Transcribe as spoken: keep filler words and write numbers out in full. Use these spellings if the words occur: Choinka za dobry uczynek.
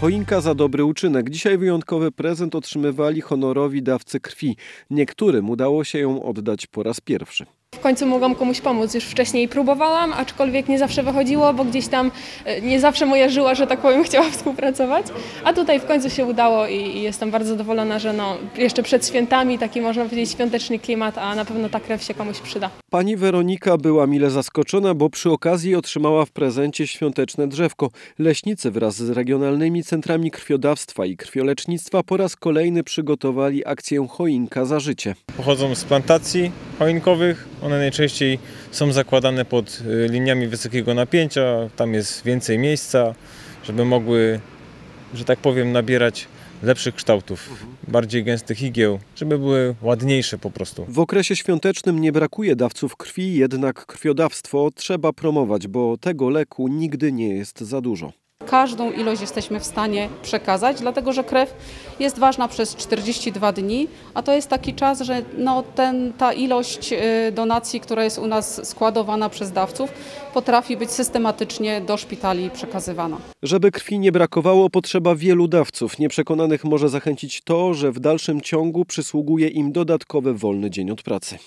Choinka za dobry uczynek. Dzisiaj wyjątkowy prezent otrzymywali honorowi dawcy krwi. Niektórym udało się ją oddać po raz pierwszy. W końcu mogłam komuś pomóc. Już wcześniej próbowałam, aczkolwiek nie zawsze wychodziło, bo gdzieś tam nie zawsze moja żyła, że tak powiem, chciała współpracować. A tutaj w końcu się udało i jestem bardzo zadowolona, że no, jeszcze przed świętami taki, można powiedzieć, świąteczny klimat, a na pewno ta krew się komuś przyda. Pani Weronika była mile zaskoczona, bo przy okazji otrzymała w prezencie świąteczne drzewko. Leśnicy wraz z regionalnymi centrami krwiodawstwa i krwiolecznictwa po raz kolejny przygotowali akcję Choinka za życie. Pochodzą z plantacji choinkowych. One najczęściej są zakładane pod liniami wysokiego napięcia, tam jest więcej miejsca, żeby mogły, że tak powiem, nabierać lepszych kształtów, bardziej gęstych igieł, żeby były ładniejsze po prostu. W okresie świątecznym nie brakuje dawców krwi, jednak krwiodawstwo trzeba promować, bo tego leku nigdy nie jest za dużo. Każdą ilość jesteśmy w stanie przekazać, dlatego że krew jest ważna przez czterdzieści dwa dni, a to jest taki czas, że no ten, ta ilość donacji, która jest u nas składowana przez dawców, potrafi być systematycznie do szpitali przekazywana. Żeby krwi nie brakowało, potrzeba wielu dawców. Nieprzekonanych może zachęcić to, że w dalszym ciągu przysługuje im dodatkowy wolny dzień od pracy.